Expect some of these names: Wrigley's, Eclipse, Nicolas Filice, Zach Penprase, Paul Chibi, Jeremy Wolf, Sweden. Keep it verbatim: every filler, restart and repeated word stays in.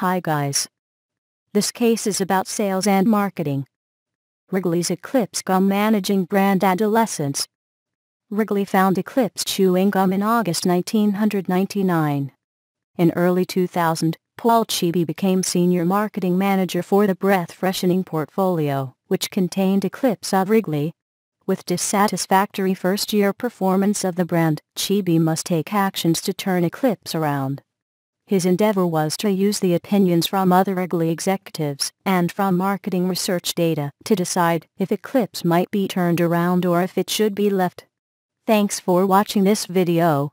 Hi guys. This case is about sales and marketing. Wrigley's Eclipse gum managing brand adolescence. Wrigley found Eclipse chewing gum in August nineteen ninety-nine. In early two thousand, Paul Chibi became senior marketing manager for the breath freshening portfolio, which contained Eclipse of Wrigley. With dissatisfactory first-year performance of the brand, Chibi must take actions to turn Eclipse around. His endeavor was to use the opinions from other Wrigley executives and from marketing research data to decide if Eclipse might be turned around or if it should be left. Thanks for watching this video.